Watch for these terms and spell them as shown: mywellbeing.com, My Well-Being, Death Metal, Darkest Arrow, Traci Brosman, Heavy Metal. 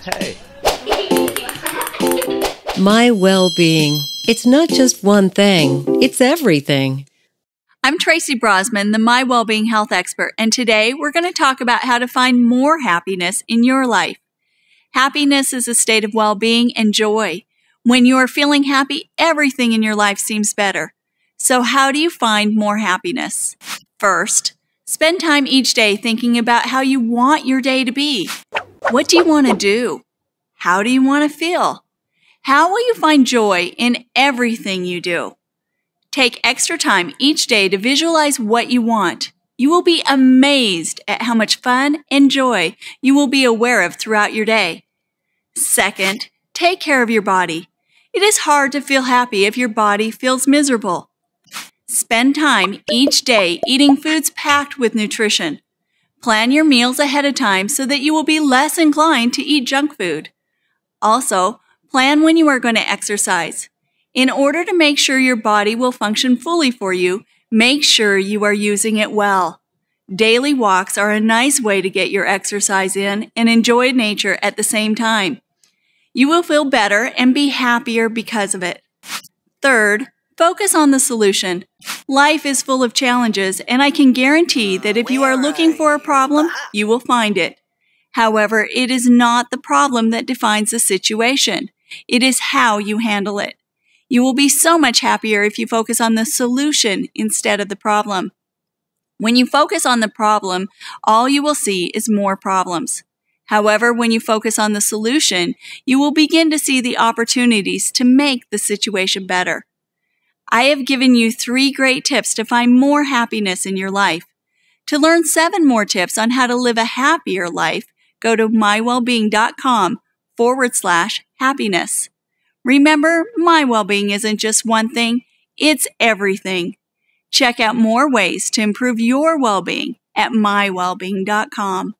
Hey. My well-being. It's not just one thing, it's everything. I'm Traci Brosman, the My Wellbeing Health Expert, and today we're going to talk about how to find more happiness in your life. Happiness is a state of well-being and joy. When you are feeling happy, everything in your life seems better. So how do you find more happiness? First, spend time each day thinking about how you want your day to be. What do you want to do? How do you want to feel? How will you find joy in everything you do? Take extra time each day to visualize what you want. You will be amazed at how much fun and joy you will be aware of throughout your day. Second, take care of your body. It is hard to feel happy if your body feels miserable. Spend time each day eating foods packed with nutrition. Plan your meals ahead of time so that you will be less inclined to eat junk food. Also, plan when you are going to exercise. In order to make sure your body will function fully for you, make sure you are using it well. Daily walks are a nice way to get your exercise in and enjoy nature at the same time. You will feel better and be happier because of it. Third, focus on the solution. Life is full of challenges, and I can guarantee that if you are looking for a problem, you will find it. However, it is not the problem that defines the situation. It is how you handle it. You will be so much happier if you focus on the solution instead of the problem. When you focus on the problem, all you will see is more problems. However, when you focus on the solution, you will begin to see the opportunities to make the situation better. I have given you 3 great tips to find more happiness in your life. To learn 7 more tips on how to live a happier life, go to mywellbeing.com/happiness. Remember, my well-being isn't just one thing, it's everything. Check out more ways to improve your well-being at mywellbeing.com.